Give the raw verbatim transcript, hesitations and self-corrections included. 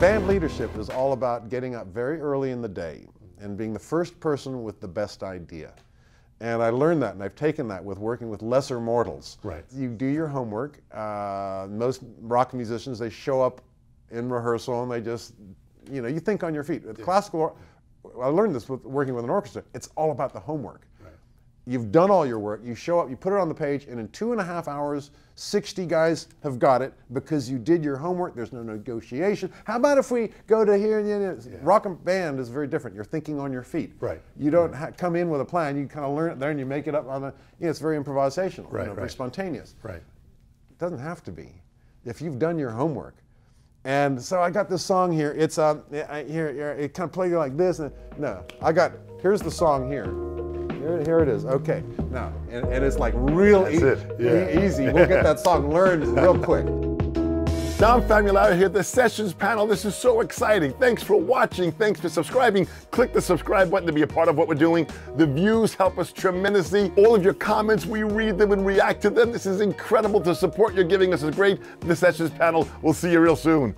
Band leadership is all about getting up very early in the day and being the first person with the best idea. And I learned that, and I've taken that with working with lesser mortals. Right. You do your homework. Uh, most rock musicians, they show up in rehearsal and they just, you know, you think on your feet. With yeah. classical, I learned this with working with an orchestra. It's all about the homework. Right. You've done all your work. You show up, you put it on the page, and in two and a half hours, sixty guys have got it because you did your homework. There's no negotiation. How about if we go to here and yeah. rock and band is very different. You're thinking on your feet. Right. You don't right. ha come in with a plan. You kind of learn it there and you make it up on the. You know, it's very improvisational. Right. You know, right. Very spontaneous. Right. It doesn't have to be, if you've done your homework. And so I got this song here. It's um I, here, here it kind of plays like this. And no, I got here's the song here. Here, here it is. Okay, now and, and it's like real e yeah. e easy. We'll get that song learned real quick. Dom Famularo here, The Sessions Panel. This is so exciting. Thanks for watching. Thanks for subscribing. Click the subscribe button to be a part of what we're doing. The views help us tremendously. All of your comments, we read them and react to them. This is incredible. The support you're giving us is great. The Sessions Panel. We'll see you real soon.